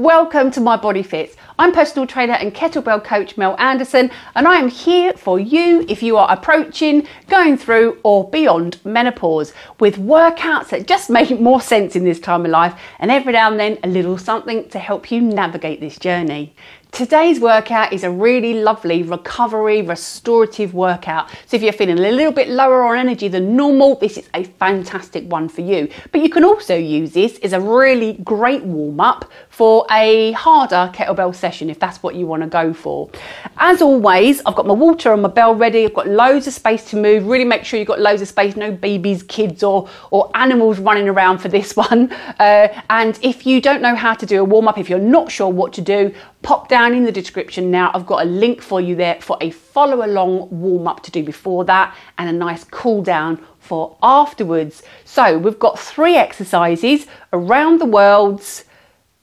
Welcome to My Body Fits. I'm personal trainer and kettlebell coach Mel Anderson, and I am here for you if you are approaching, going through or beyond menopause, with workouts that just make more sense in this time of life, and every now and then a little something to help you navigate this journey. Today's workout is a really lovely recovery, restorative workout. So if you're feeling a little bit lower on energy than normal, this is a fantastic one for you. But you can also use this as a really great warm-up for a harder kettlebell session if that's what you want to go for. As always, I've got my water and my bell ready. I've got loads of space to move. Really make sure you've got loads of space, no babies, kids or animals running around for this one. And if you don't know how to do a warm-up, if you're not sure what to do, pop down in the description now. I've got a link for you there for a follow along warm up to do before that and a nice cool down for afterwards. So we've got three exercises: around the worlds,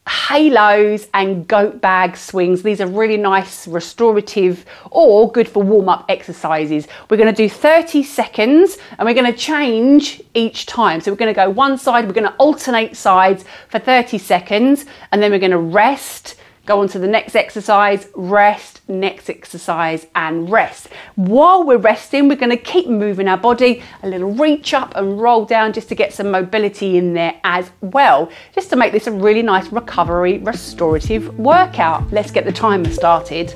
halos and goat bag swings. These are really nice restorative or good for warm-up exercises. We're going to do 30 seconds and we're going to change each time. So we're going to go one side, we're going to alternate sides for 30 seconds and then we're going to rest. Go on to the next exercise, rest, next exercise and rest. While we're resting, we're going to keep moving our body, a little reach up and roll down just to get some mobility in there as well, just to make this a really nice recovery, restorative workout. Let's get the timer started.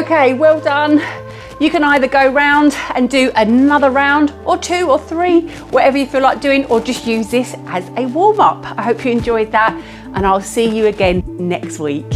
Okay, well done. You can either go round and do another round or two or three, whatever you feel like doing, or just use this as a warm-up. I hope you enjoyed that, and I'll see you again next week.